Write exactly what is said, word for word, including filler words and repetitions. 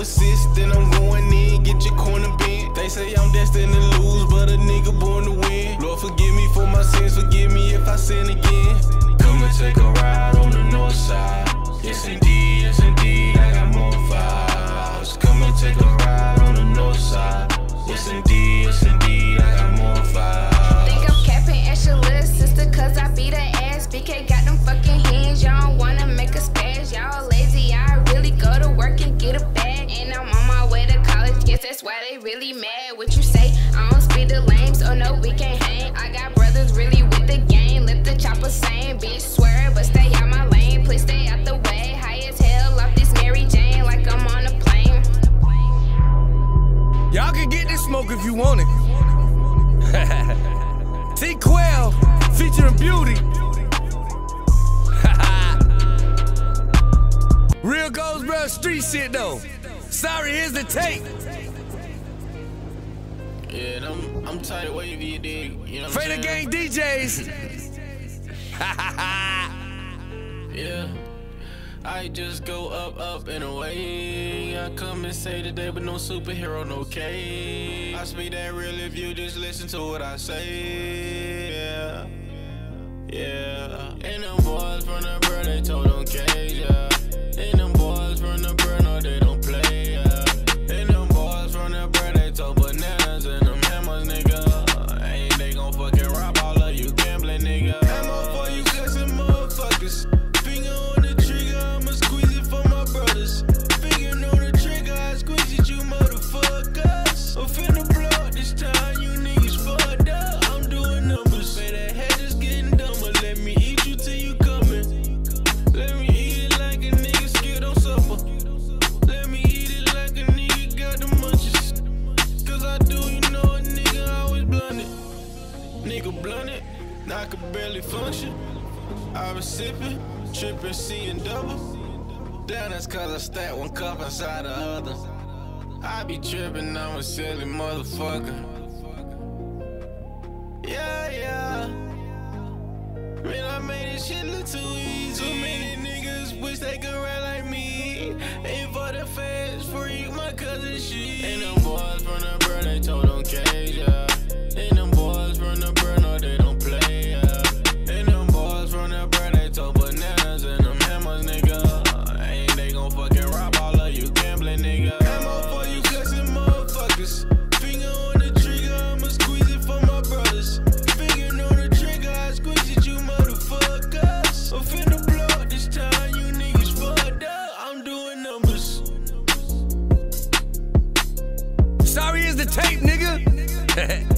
assist, then I'm going in, get your corner bent. They say I'm destined to lose, but a nigga born to win. Lord, forgive me for my sins, forgive me if I sin again. Come and take a ride on the north side. Yes indeed, yes indeed, I got more vibes. Come and take a ride on the north side. Yes indeed, yes indeed, I got more vibes. Think I'm capping at your little sister, cause I beat her ass. B K got them fucking hands, y'all don't wanna make a spaz. Y'all lazy, I really go to work and get a bag. And I'm on my way to college, guess that's why they really mad. What you say, I don't speak to lames, oh no, we can't hang. I got brothers really with the game, let the chopper sing. Bitch swear, but stay out my lane, please stay out the way. Y'all can get this smoke if you want it. T-Quail featuring Beauty. Real goes, bro, street shit though. Sorry, here's the tape. Yeah, I'm, I'm tired of waiting for you, dude. You know what I'm saying? Fader Gang D Js. Yeah. I just go up, up, and away. I come and say today, but no superhero, no K. I speak that real if you just listen to what I say. Yeah, yeah. And them boys from the bird, they told them K, yeah. And them boys from the bird, no, they don't play, yeah. And them boys from the bird, they told bananas and them hammers, nigga. Ain't they gon' fucking rob all of you gambling, nigga. Ammo for you cussing motherfuckers. I could barely function. I was sipping, tripping, seeing double. Damn, that's cause I stack one cup inside the other. I be tripping, I'm a silly motherfucker. Yeah, yeah. Man, I made this shit look too easy. Too many niggas wish they could rap like me. Ain't for the fans, freak my cousin she. And them boys from the bird, they told them K, yeah. And them boys from the bird, no, they don't play. Sorry is the tape, nigga.